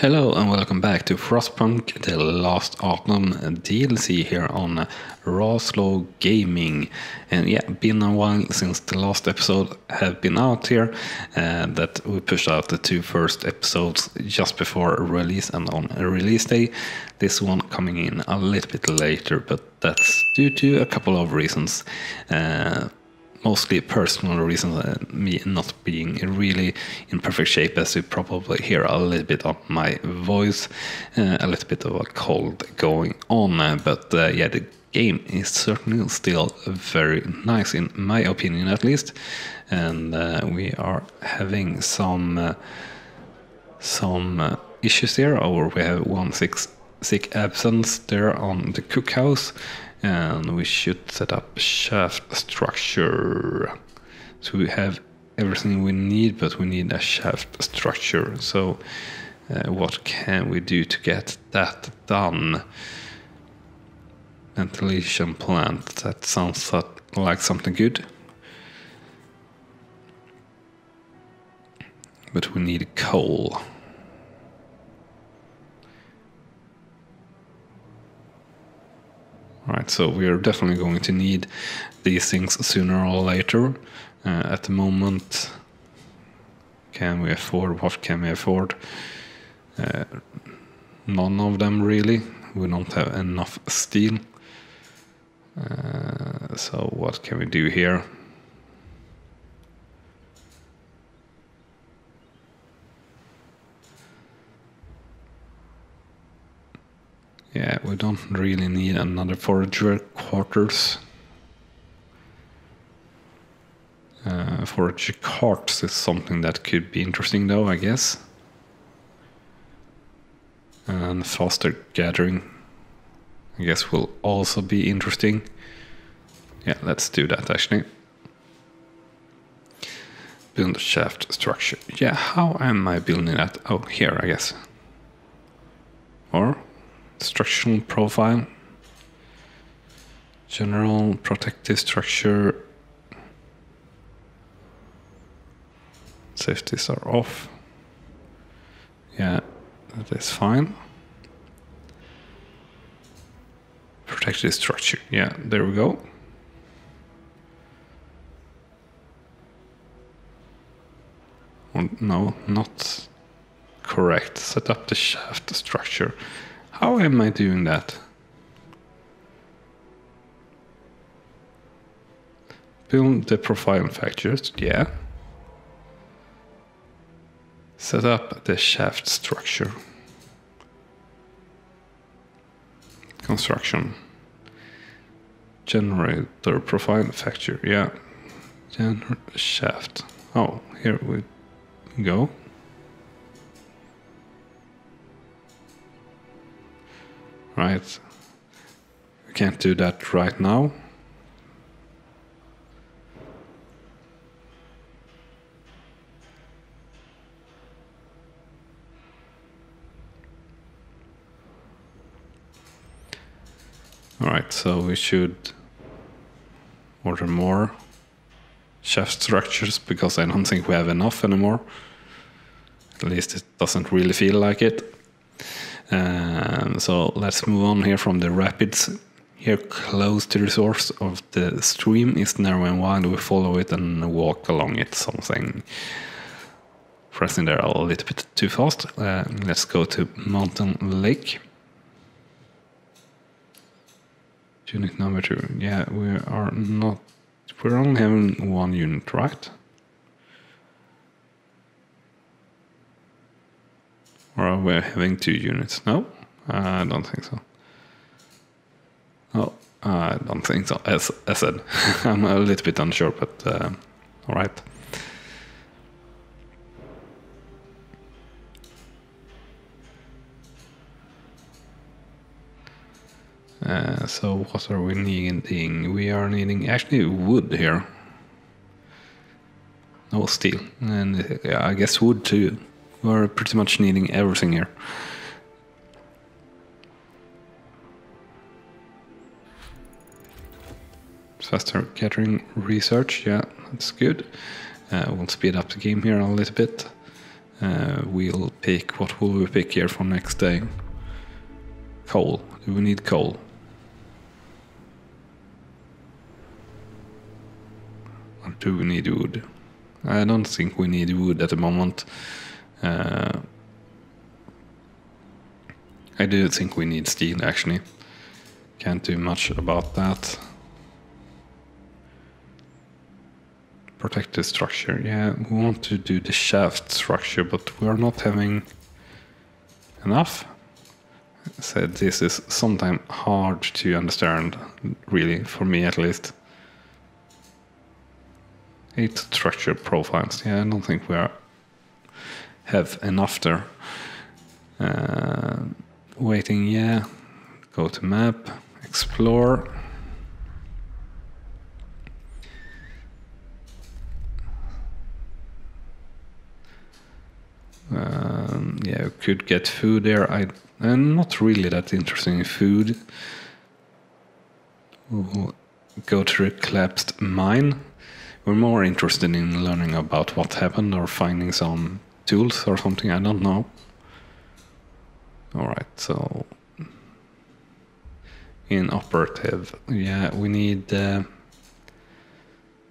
Hello and welcome back to Frostpunk, The Last Autumn DLC here on Raw Slow Gaming. And yeah, been a while since the last episode have been out here, that we pushed out the two first episodes just before release and on release day. This one coming in a little bit later, but that's due to a couple of reasons. Mostly personal reasons, me not being really in perfect shape, as you probably hear a little bit of my voice, a little bit of a cold going on, but yeah, the game is certainly still very nice, in my opinion at least, and we are having some issues there, or we have one sick absence there on the cookhouse. And we should set up shaft structure. So we have everything we need, but we need a shaft structure. So what can we do to get that done? Ventilation plant. That sounds like something good. But we need coal. Right, so we are definitely going to need these things sooner or later. At the moment, can we afford? What can we afford? None of them really. We don't have enough steel. So what can we do here? Yeah, we don't really need another forager quarters. Forager carts is something that could be interesting though, I guess. And faster gathering, I guess, will also be interesting. Yeah, let's do that actually. Build a shaft structure. Yeah, how am I building that? Oh, here, I guess. Or structural profile, general protective structure, safeties are off. Yeah, that is fine. Protective structure, yeah, there we go. Well, no, not correct. Set up the shaft structure. How am I doing that? Build the profile factors, yeah. Set up the shaft structure. Construction. Generator profile factor, yeah. Generate shaft. Oh, here we go. Right, we can't do that right now. All right, so we should order more shaft structures because I don't think we have enough anymore. At least it doesn't really feel like it. So let's move on here from the rapids. Here close to the source of the stream is narrow and wide. We follow it and walk along it, something. Pressing there a little bit too fast. Let's go to Mountain Lake. Unit number 2. Yeah, we are not... We're only having one unit, right? Or we're having 2 units. No, I don't think so. Oh, I don't think so. As I said, I'm a little bit unsure, but all right. So what are we needing? We are needing actually wood here. No steel, and yeah, I guess wood too. We're pretty much needing everything here. Faster gathering research, yeah, that's good. We'll speed up the game here a little bit. We'll pick, what will we pick here for next day? Coal. Do we need coal? Or do we need wood? I don't think we need wood at the moment. I do think we need steel, actually. Can't do much about that. Protect the structure. Yeah, we want to do the shaft structure, but we're not having enough. So this is sometimes hard to understand, really, for me at least. 8 structure profiles. Yeah, I don't think we have enough there. Waiting, yeah. Go to map, explore. Yeah, you could get food there. I'm not really that interested in food. We'll go to the collapsed mine. We're more interested in learning about what happened or finding some tools or something, I don't know. Alright, so... inoperative. Yeah, we need...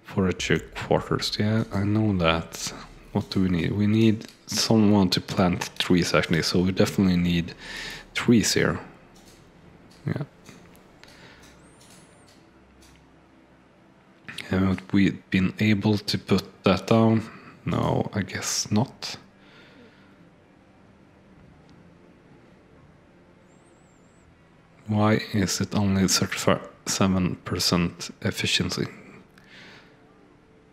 forager quarters, yeah, I know that. What do we need? We need someone to plant trees, actually, so we definitely need trees here. Yeah. Haven't we been able to put that down? No, I guess not. Why is it only 37% efficiency?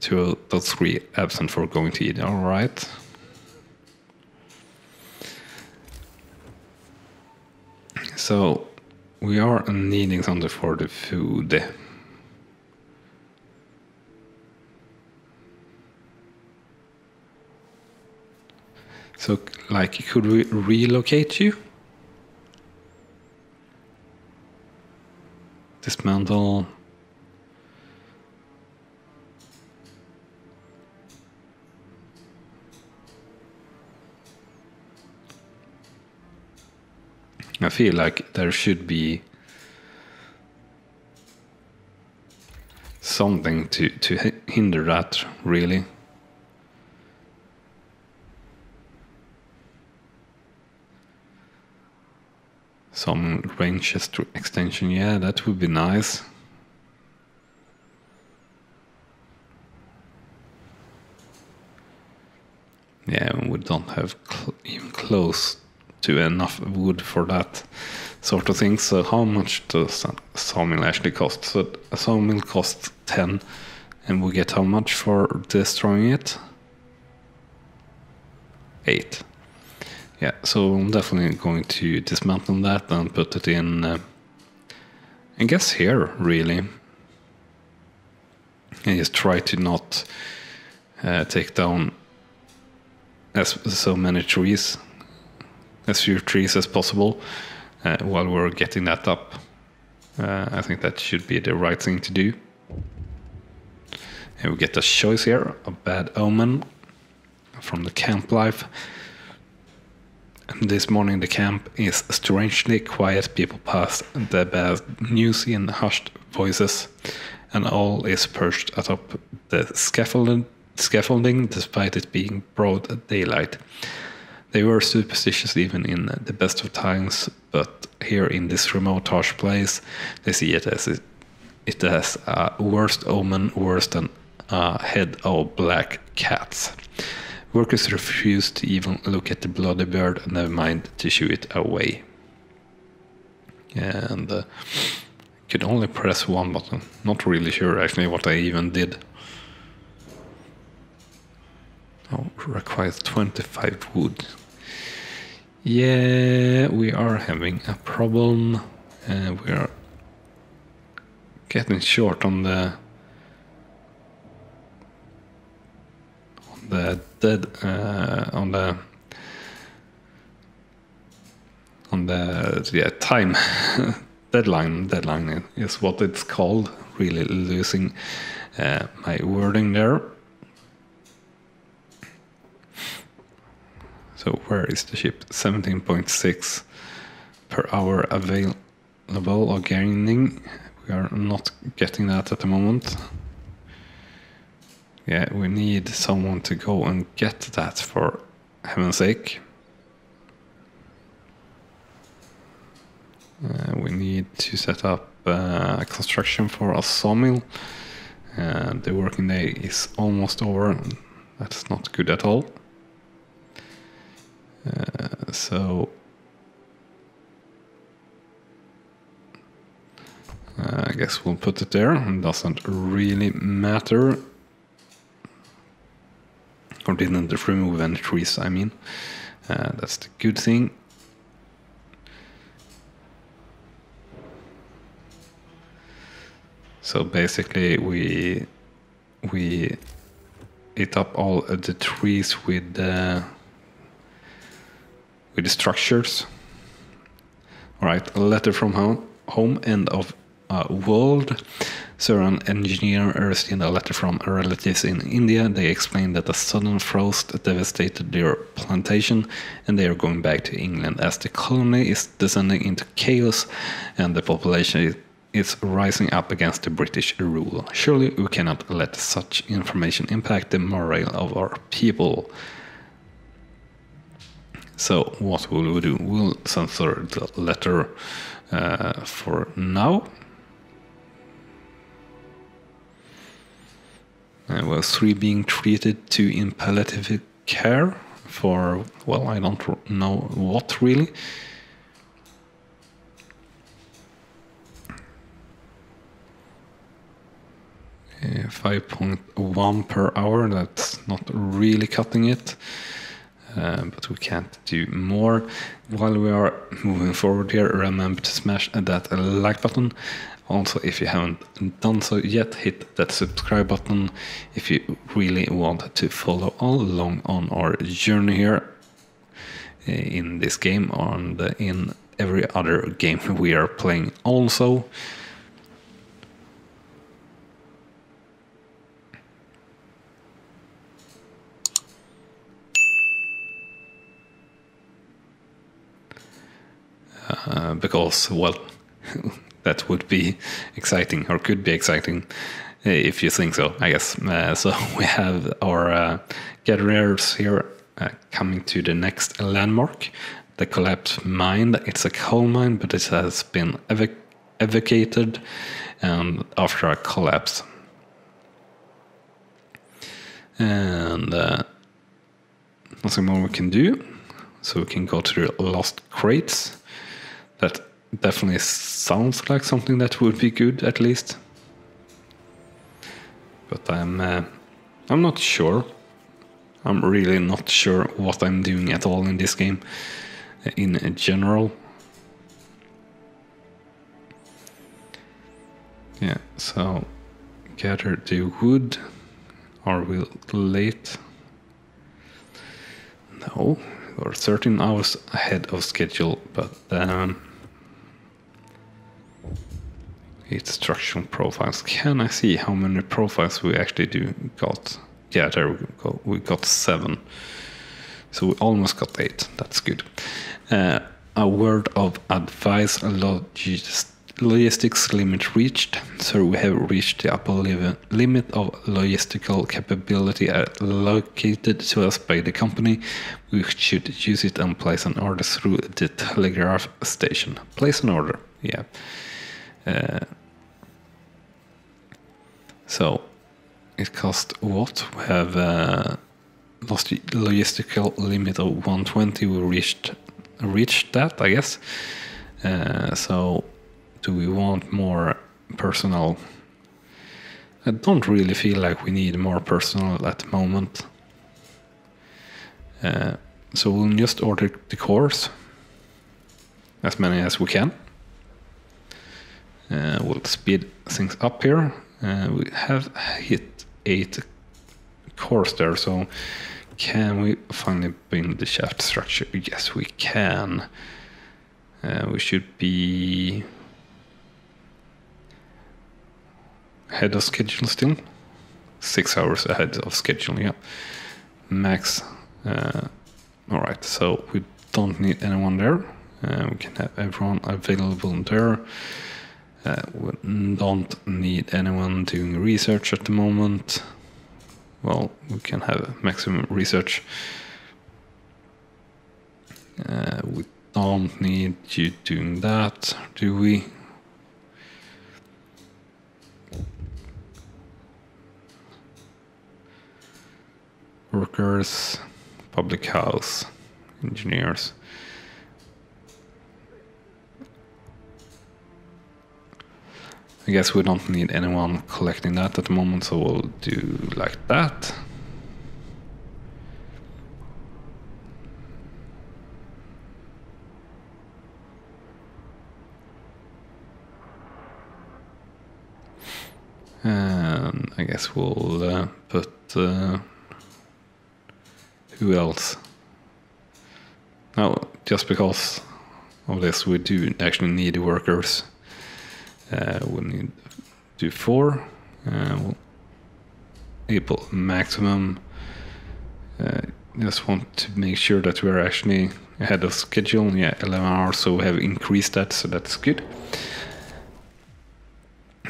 2.3 absent for going to eat, alright. So, we are needing something for the food. So, like, could we relocate you? Dismantle. I feel like there should be something to hinder that, really. Some ranges to extension, yeah, that would be nice. Yeah, and we don't have even close to enough wood for that sort of thing. So how much does a sawmill actually cost? So a sawmill costs 10, and we get how much for destroying it? 8. Yeah, so I'm definitely going to dismantle that and put it in, I guess here, really. And just try to not take down as few trees as possible while we're getting that up. I think that should be the right thing to do. And we get a choice here, a bad omen from the camp life. This morning the camp is strangely quiet, people pass the bad news in hushed voices, and all is perched atop the scaffolding despite it being broad daylight. They were superstitious even in the best of times, but here in this remote harsh place they see it as a worst omen, worse than a head of black cats. Workers refused to even look at the bloody bird, never mind to shoo it away. And could only press one button. Not really sure actually what I even did. Oh, requires 25 wood. Yeah, we are having a problem. We are getting short on the time deadline is what it's called. Really losing my wording there. So where is the ship? 17.6 per hour available or gaining. We are not getting that at the moment. Yeah, we need someone to go and get that, for heaven's sake. We need to set up a construction for a sawmill. The working day is almost over. That's not good at all. So I guess we'll put it there. It doesn't really matter. Or didn't remove any trees, I mean. That's the good thing. So basically we eat up all the trees with the structures. All right, a letter from home, end of world. So an engineer received a letter from relatives in India. They explained that a sudden frost devastated their plantation and they are going back to England as the colony is descending into chaos and the population is rising up against the British rule. Surely we cannot let such information impact the morale of our people. So what will we do? We'll censor the letter for now. Well, 3 being treated to in palliative care for, well, I don't know what really. Yeah, 5.1 per hour, that's not really cutting it. But we can't do more. While we are moving forward here, remember to smash that like button. Also, if you haven't done so yet, hit that subscribe button if you really want to follow all along on our journey here in this game, in every other game we are playing also. Because, well, that would be exciting, or could be exciting, if you think so, I guess. So we have our gatherers here coming to the next landmark, the collapsed mine. It's a coal mine, but it has been evacuated after a collapse. And nothing more we can do, so we can go to the lost crates. That definitely sounds like something that would be good, at least. But I'm not sure. I'm really not sure what I'm doing at all in this game, in general. Yeah, so gather the wood. Are we late? No, we're 13 hours ahead of schedule, but it's structural profiles. Can I see how many profiles we actually do got? Yeah, there we go. We got 7. So we almost got 8. That's good. A word of advice. Logistics limit reached. So we have reached the upper limit of logistical capability allocated to us by the company. We should use it and place an order through the telegraph station. Place an order. Yeah. So it cost what? We have lost the logistical limit of 120. We reached that, I guess. So do we want more personnel? I don't really feel like we need more personnel at the moment. So we'll just order the cores, as many as we can. We'll speed things up here. We have hit 8 cores there, so can we finally build the shaft structure? Yes, we can. We should be ahead of schedule still. 6 hours ahead of schedule, yeah. Max All right, so we don't need anyone there. We can have everyone available there. We don't need anyone doing research at the moment. Well, we can have maximum research. We don't need you doing that, do we? Workers, public house, engineers. I guess we don't need anyone collecting that at the moment, so we'll do like that. And I guess we'll put... who else? No, just because of this we do actually need workers. We'll need to do 4. We'll equal maximum. Just want to make sure that we're actually ahead of schedule. Yeah, 11 hours, so we have increased that, so that's good.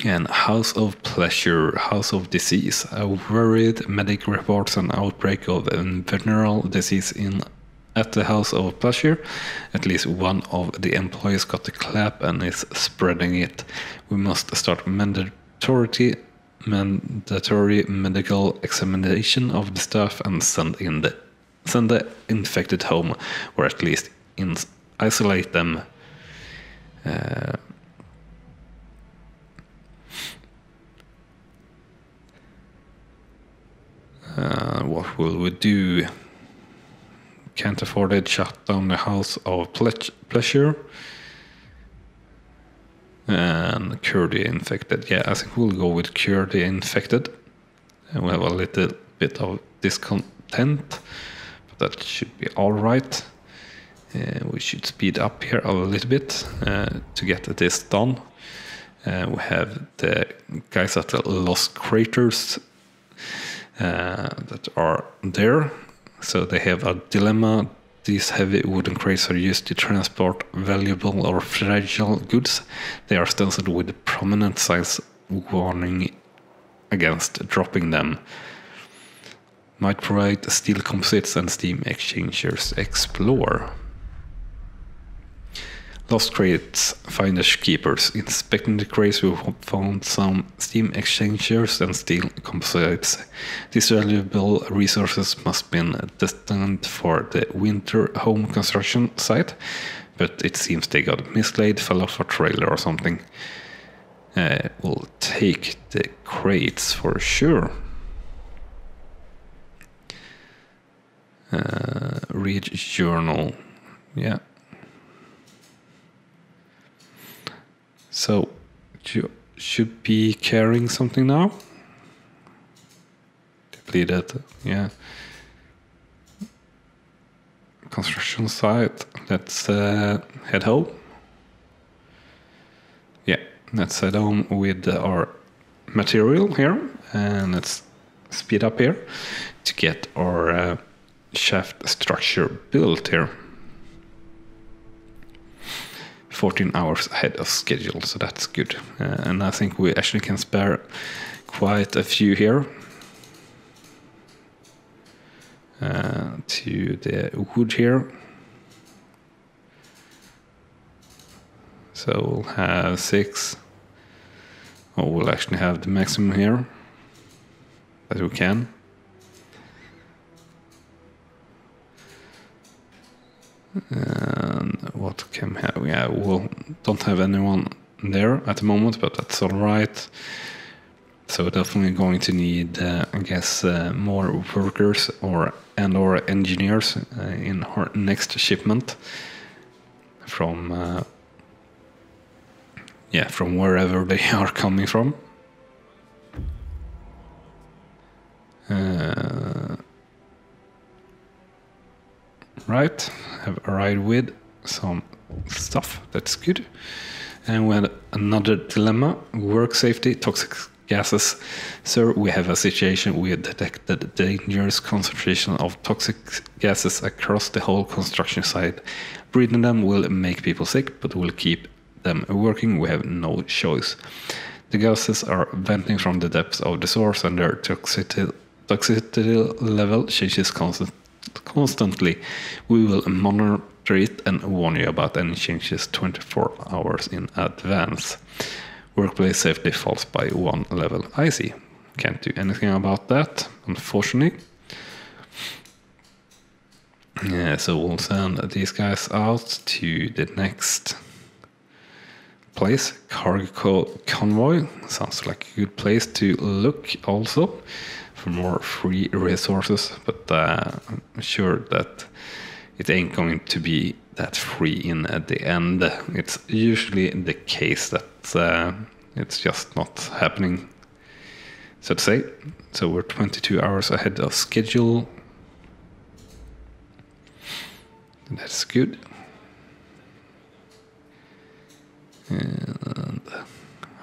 And House of Pleasure, House of Disease. A worried medic reports an outbreak of a venereal disease at the House of Pleasure. At least one of the employees got the clap and is spreading it. We must start mandatory medical examination of the staff and send the infected home, or at least isolate them. What will we do? Can't afford it, shut down the House of Pleasure. And cure the infected. Yeah, I think we'll go with cure the infected. And we have a little bit of discontent, but that should be alright. We should speed up here a little bit to get this done. We have the guys at the Lost Craters that are there. So they have a dilemma. These heavy wooden crates are used to transport valuable or fragile goods. They are stenciled with prominent signs warning against dropping them. Might provide steel composites and steam exchangers. Explore. Lost crates, finders keepers. Inspecting the crates, we found some steam exchangers and steel composites. These valuable resources must be destined for the winter home construction site, but it seems they got mislaid, fell off a trailer or something. We'll take the crates for sure. Read journal. Yeah. So, you should be carrying something now. Depleted, yeah. Construction site, let's head home. Yeah, let's head home with our material here. And let's speed up here to get our shaft structure built here. 14 hours ahead of schedule, so that's good. And I think we actually can spare quite a few here to the wood here. So we'll have 6, or we'll actually have the maximum here that we can. And what can we have? Yeah, we don't have anyone there at the moment, but that's all right. So definitely going to need, I guess, more workers or engineers in our next shipment from, yeah, from wherever they are coming from. Right, have arrived with some stuff, that's good. And we had another dilemma, work safety, toxic gases. So we have a situation we detected a dangerous concentration of toxic gases across the whole construction site. Breathing them will make people sick, but we'll keep them working. We have no choice. The gases are venting from the depths of the source, and their toxicity level changes constantly. We will monitor it and warn you about any changes 24 hours in advance. Workplace safety falls by one level. I see. Can't do anything about that, unfortunately. Yeah, so we'll send these guys out to the next place. Cargo convoy. Sounds like a good place to look also for more free resources, but I'm sure that it ain't going to be that free in at the end. It's usually the case that it's just not happening, so to say. So we're 22 hours ahead of schedule. That's good. And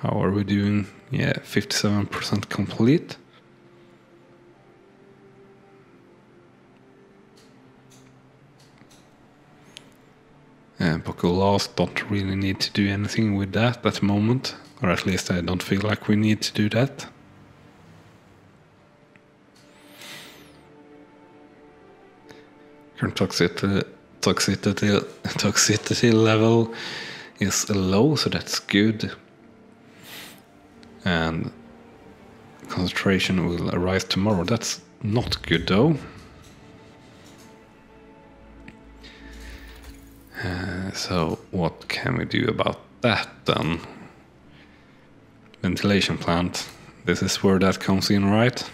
how are we doing? Yeah, 57% complete. Bacalhau, don't really need to do anything with that at the moment, or at least I don't feel like we need to do that. Current toxicity level is low, so that's good. And concentration will arise tomorrow. That's not good though. So what can we do about that then? Ventilation plant. This is where that comes in, right?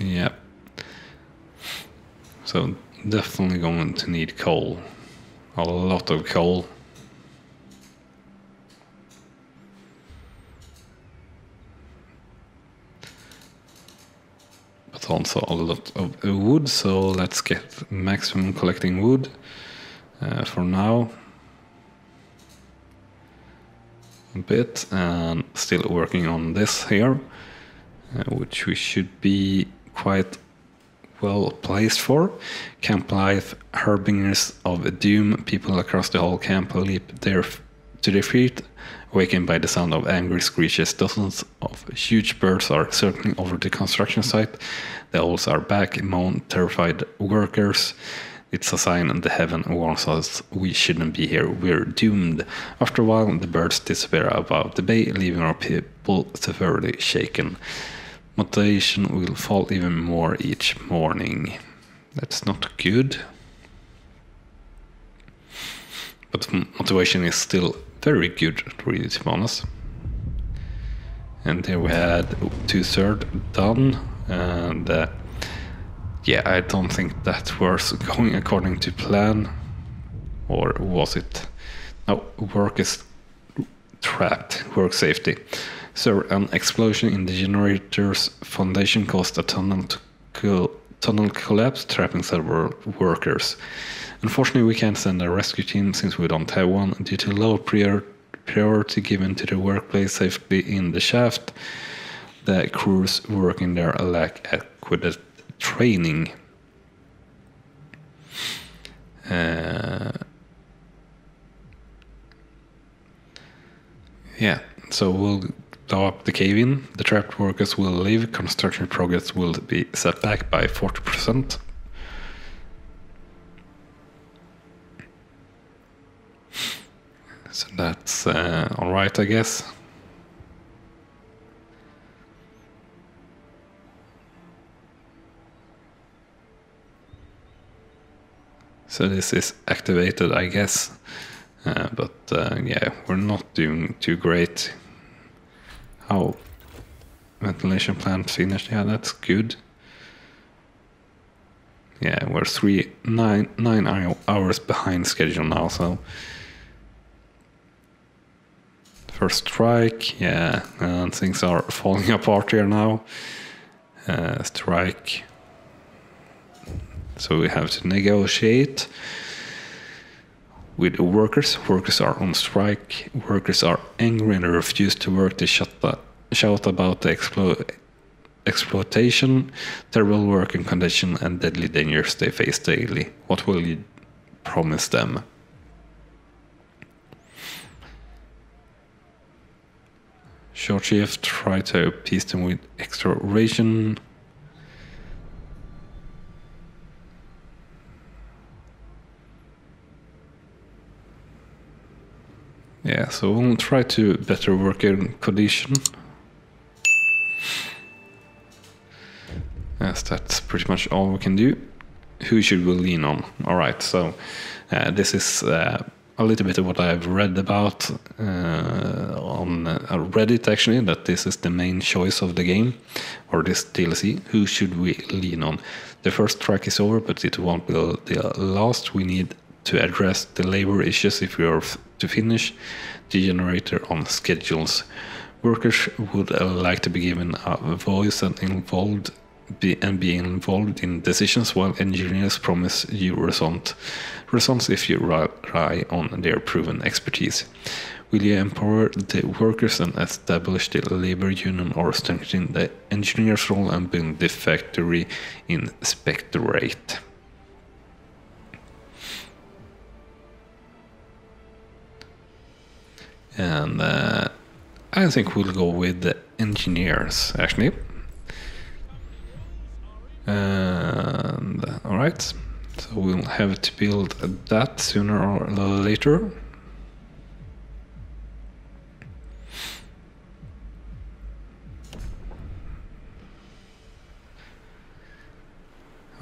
Yep. So definitely going to need coal. A lot of coal. Also a lot of wood, so let's get maximum collecting wood for now. A bit, and still working on this here, which we should be quite well placed for. Camp life, harbingers of doom. People across the whole camp leap to their feet, awakened by the sound of angry screeches. Dozens of huge birds are circling over the construction site. The owls are back, moan terrified workers. It's a sign, and the heaven warns us we shouldn't be here. We're doomed. After a while, the birds disappear above the bay, leaving our people severely shaken. Motivation will fall even more each morning. That's not good. But motivation is still very good, really, to be honest. And there we had 2/3 done, and yeah, I don't think that was going according to plan, or was it? No, work is trapped. Work safety. So an explosion in the generator's foundation caused a tunnel to tunnel collapse, trapping several workers. Unfortunately, we can't send a rescue team since we don't have one due to low priority given to the workplace safety in the shaft. The crews working there lack adequate training. Yeah, so we'll blow up the cave-in. The trapped workers will leave. Construction progress will be set back by 40%. So that's alright, I guess. So this is activated, I guess. But yeah, we're not doing too great. Oh, ventilation plant finished. Yeah, that's good. Yeah, we're nine hours behind schedule now, so... First strike, yeah, and things are falling apart here now. Strike. So we have to negotiate. with the workers. Workers are on strike. Workers are angry and refuse to work. They shout about the exploitation, terrible working condition, and deadly dangers they face daily. What will you promise them? Georgiev tried to appease them with extra ration. Yeah, so we'll try to better working condition. Yes, that's pretty much all we can do. Who should we lean on? Alright, so this is a little bit of what I've read about on Reddit, actually, that this is the main choice of the game, or this DLC. Who should we lean on? The first track is over, but it won't be the last. We need to address the labor issues if we are to finish the generator on schedules. Workers would like to be given a voice and be involved in decisions, while engineers promise you results if you rely on their proven expertise. Will you empower the workers and establish the labor union, or strengthen the engineer's role and build the factory inspectorate? And I think we'll go with the engineers, actually. And alright, so we'll have to build that sooner or later.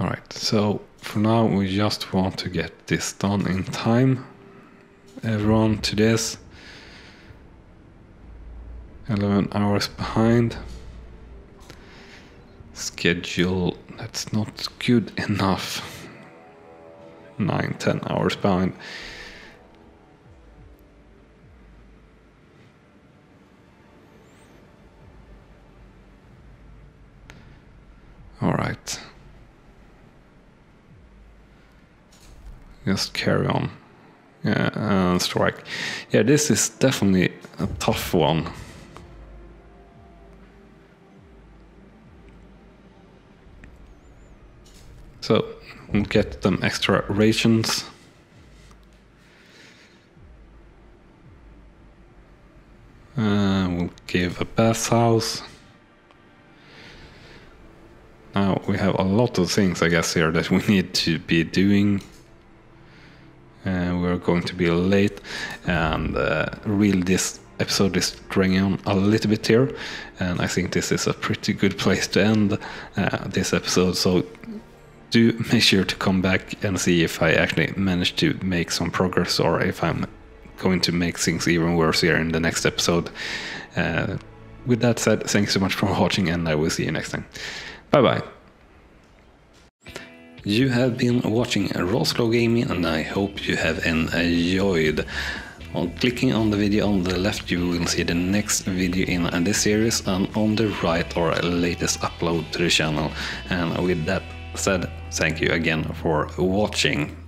Alright, so for now we just want to get this done in time. Everyone to this. 11 hours behind. Schedule, that's not good enough. 9-10 hours behind. All right, just carry on. Yeah, strike. Yeah, this is definitely a tough one. So we'll get them extra rations. We'll give a bathhouse. Now we have a lot of things, I guess, here that we need to be doing. We're going to be late, and really this episode is dragging on a little bit here, and I think this is a pretty good place to end this episode. So do make sure to come back and see if I actually managed to make some progress, or if I'm going to make things even worse here in the next episode. With that said, thanks so much for watching, and I will see you next time. Bye bye. You have been watching Raw Slow Gaming, and I hope you have enjoyed. On clicking on the video on the left, you will see the next video in this series, and on the right our latest upload to the channel. And with that said, thank you again for watching.